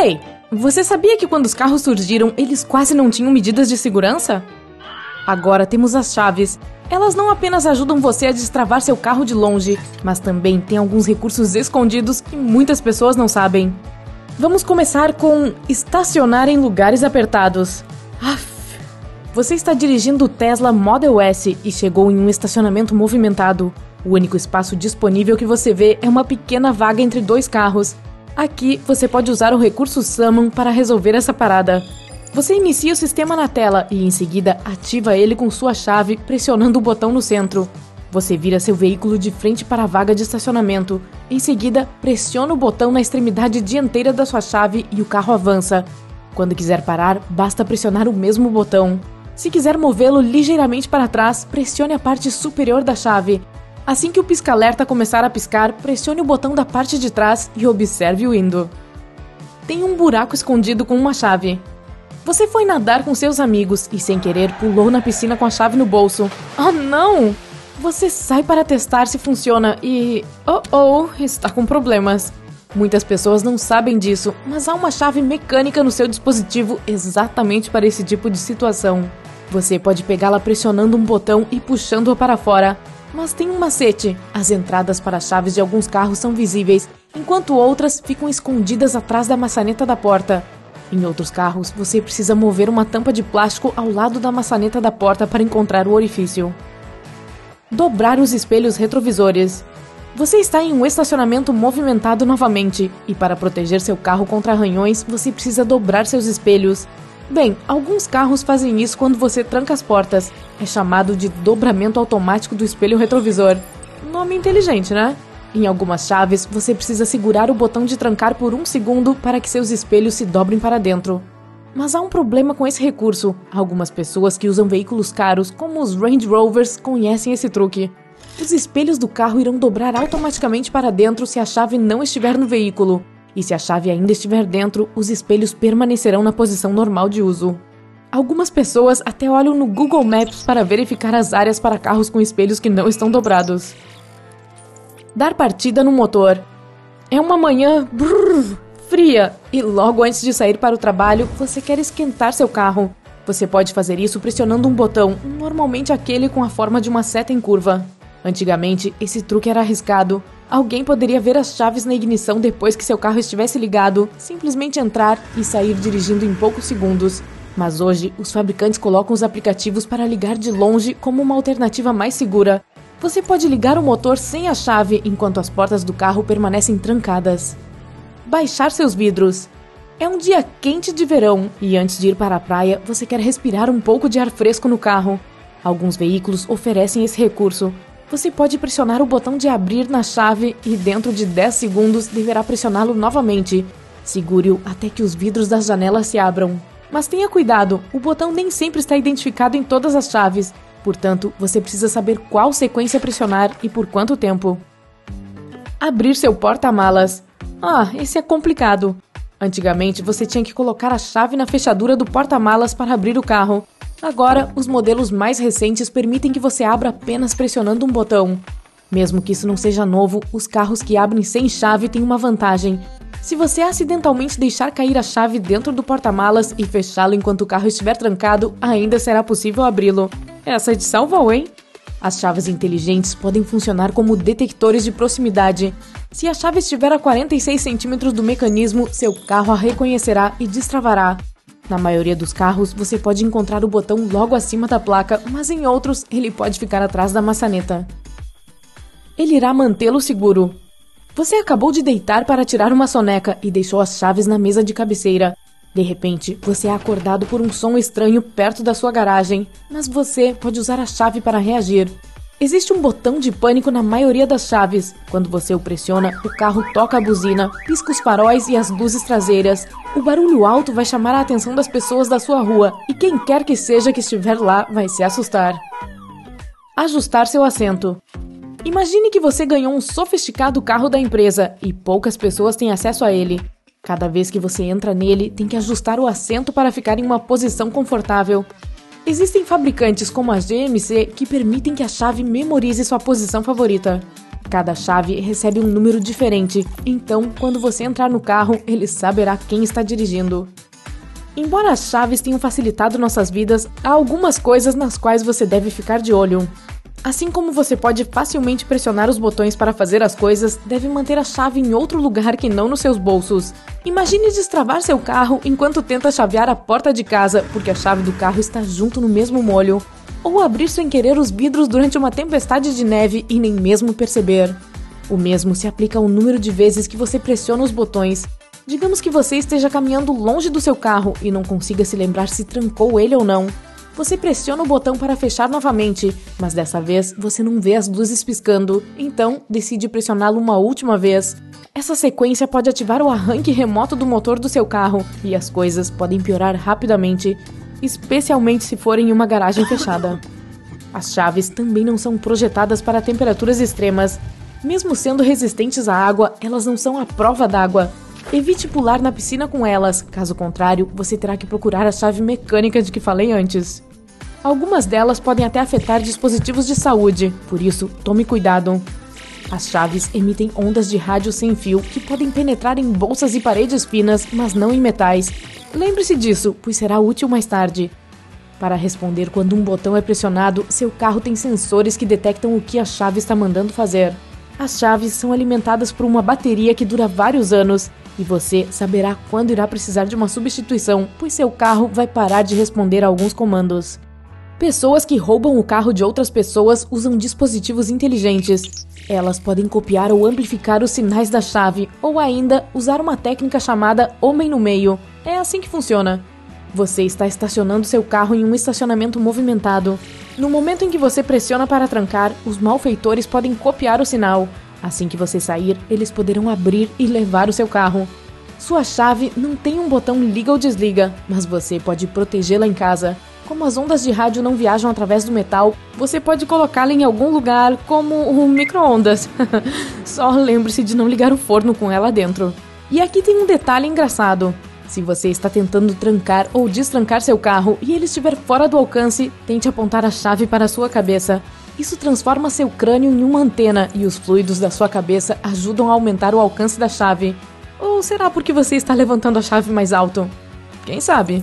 Ei, você sabia que quando os carros surgiram, eles quase não tinham medidas de segurança? Agora temos as chaves. Elas não apenas ajudam você a destravar seu carro de longe, mas também tem alguns recursos escondidos que muitas pessoas não sabem. Vamos começar com estacionar em lugares apertados. Você está dirigindo o Tesla Model S e chegou em um estacionamento movimentado. O único espaço disponível que você vê é uma pequena vaga entre dois carros. Aqui, você pode usar o recurso Summon para resolver essa parada. Você inicia o sistema na tela e, em seguida, ativa ele com sua chave, pressionando o botão no centro. Você vira seu veículo de frente para a vaga de estacionamento. Em seguida, pressiona o botão na extremidade dianteira da sua chave e o carro avança. Quando quiser parar, basta pressionar o mesmo botão. Se quiser movê-lo ligeiramente para trás, pressione a parte superior da chave. Assim que o pisca-alerta começar a piscar, pressione o botão da parte de trás e observe-o indo. Tem um buraco escondido com uma chave. Você foi nadar com seus amigos e, sem querer, pulou na piscina com a chave no bolso. Oh, não! Você sai para testar se funciona e... está com problemas. Muitas pessoas não sabem disso, mas há uma chave mecânica no seu dispositivo exatamente para esse tipo de situação. Você pode pegá-la pressionando um botão e puxando-a para fora. Mas tem um macete. As entradas para chaves de alguns carros são visíveis, enquanto outras ficam escondidas atrás da maçaneta da porta. Em outros carros, você precisa mover uma tampa de plástico ao lado da maçaneta da porta para encontrar o orifício. Dobrar os espelhos retrovisores. Você está em um estacionamento movimentado novamente, e para proteger seu carro contra arranhões, você precisa dobrar seus espelhos. Bem, alguns carros fazem isso quando você tranca as portas. É chamado de dobramento automático do espelho retrovisor. Nome inteligente, né? Em algumas chaves, você precisa segurar o botão de trancar por um segundo para que seus espelhos se dobrem para dentro. Mas há um problema com esse recurso. Algumas pessoas que usam veículos caros, como os Range Rovers, conhecem esse truque. Os espelhos do carro irão dobrar automaticamente para dentro se a chave não estiver no veículo. E se a chave ainda estiver dentro, os espelhos permanecerão na posição normal de uso. Algumas pessoas até olham no Google Maps para verificar as áreas para carros com espelhos que não estão dobrados. Dar partida no motor. É uma manhã fria e logo antes de sair para o trabalho, você quer esquentar seu carro. Você pode fazer isso pressionando um botão, normalmente aquele com a forma de uma seta em curva. Antigamente, esse truque era arriscado. Alguém poderia ver as chaves na ignição depois que seu carro estivesse ligado, simplesmente entrar e sair dirigindo em poucos segundos. Mas hoje, os fabricantes colocam os aplicativos para ligar de longe como uma alternativa mais segura. Você pode ligar o motor sem a chave enquanto as portas do carro permanecem trancadas. Baixar seus vidros. É um dia quente de verão e antes de ir para a praia, você quer respirar um pouco de ar fresco no carro. Alguns veículos oferecem esse recurso. Você pode pressionar o botão de abrir na chave e dentro de 10 segundos deverá pressioná-lo novamente. Segure-o até que os vidros das janelas se abram. Mas tenha cuidado, o botão nem sempre está identificado em todas as chaves. Portanto, você precisa saber qual sequência pressionar e por quanto tempo. Abrir seu porta-malas. Esse é complicado. Antigamente, você tinha que colocar a chave na fechadura do porta-malas para abrir o carro. Agora, os modelos mais recentes permitem que você abra apenas pressionando um botão. Mesmo que isso não seja novo, os carros que abrem sem chave têm uma vantagem. Se você acidentalmente deixar cair a chave dentro do porta-malas e fechá-lo enquanto o carro estiver trancado, ainda será possível abri-lo. Essa é de salvou, hein? As chaves inteligentes podem funcionar como detectores de proximidade. Se a chave estiver a 46 centímetros do mecanismo, seu carro a reconhecerá e destravará. Na maioria dos carros, você pode encontrar o botão logo acima da placa, mas em outros, ele pode ficar atrás da maçaneta. Ele irá mantê-lo seguro. Você acabou de deitar para tirar uma soneca e deixou as chaves na mesa de cabeceira. De repente, você é acordado por um som estranho perto da sua garagem, mas você pode usar a chave para reagir. Existe um botão de pânico na maioria das chaves. Quando você o pressiona, o carro toca a buzina, pisca os faróis e as luzes traseiras. O barulho alto vai chamar a atenção das pessoas da sua rua, e quem quer que seja que estiver lá vai se assustar. Ajustar seu assento. Imagine que você ganhou um sofisticado carro da empresa, e poucas pessoas têm acesso a ele. Cada vez que você entra nele, tem que ajustar o assento para ficar em uma posição confortável. Existem fabricantes como a GMC que permitem que a chave memorize sua posição favorita. Cada chave recebe um número diferente, então quando você entrar no carro, ele saberá quem está dirigindo. Embora as chaves tenham facilitado nossas vidas, há algumas coisas nas quais você deve ficar de olho. Assim como você pode facilmente pressionar os botões para fazer as coisas, deve manter a chave em outro lugar que não nos seus bolsos. Imagine destravar seu carro enquanto tenta chavear a porta de casa, porque a chave do carro está junto no mesmo molho. Ou abrir sem querer os vidros durante uma tempestade de neve e nem mesmo perceber. O mesmo se aplica ao número de vezes que você pressiona os botões. Digamos que você esteja caminhando longe do seu carro e não consiga se lembrar se trancou ele ou não. Você pressiona o botão para fechar novamente, mas dessa vez você não vê as luzes piscando, então decide pressioná-lo uma última vez. Essa sequência pode ativar o arranque remoto do motor do seu carro e as coisas podem piorar rapidamente, especialmente se for em uma garagem fechada. As chaves também não são projetadas para temperaturas extremas. Mesmo sendo resistentes à água, elas não são à prova d'água. Evite pular na piscina com elas, caso contrário, você terá que procurar a chave mecânica de que falei antes. Algumas delas podem até afetar dispositivos de saúde, por isso, tome cuidado. As chaves emitem ondas de rádio sem fio que podem penetrar em bolsas e paredes finas, mas não em metais. Lembre-se disso, pois será útil mais tarde. Para responder quando um botão é pressionado, seu carro tem sensores que detectam o que a chave está mandando fazer. As chaves são alimentadas por uma bateria que dura vários anos, e você saberá quando irá precisar de uma substituição, pois seu carro vai parar de responder a alguns comandos. Pessoas que roubam o carro de outras pessoas usam dispositivos inteligentes. Elas podem copiar ou amplificar os sinais da chave, ou ainda usar uma técnica chamada homem no meio. É assim que funciona. Você está estacionando seu carro em um estacionamento movimentado. No momento em que você pressiona para trancar, os malfeitores podem copiar o sinal. Assim que você sair, eles poderão abrir e levar o seu carro. Sua chave não tem um botão liga ou desliga, mas você pode protegê-la em casa. Como as ondas de rádio não viajam através do metal, você pode colocá-la em algum lugar, como um micro-ondas. Só lembre-se de não ligar o forno com ela dentro. E aqui tem um detalhe engraçado. Se você está tentando trancar ou destrancar seu carro e ele estiver fora do alcance, tente apontar a chave para a sua cabeça. Isso transforma seu crânio em uma antena e os fluidos da sua cabeça ajudam a aumentar o alcance da chave. Ou será porque você está levantando a chave mais alto? Quem sabe?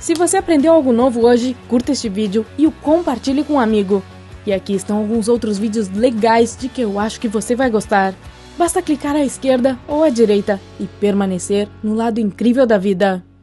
Se você aprendeu algo novo hoje, curta este vídeo e o compartilhe com um amigo. E aqui estão alguns outros vídeos legais de que eu acho que você vai gostar. Basta clicar à esquerda ou à direita e permanecer no lado incrível da vida.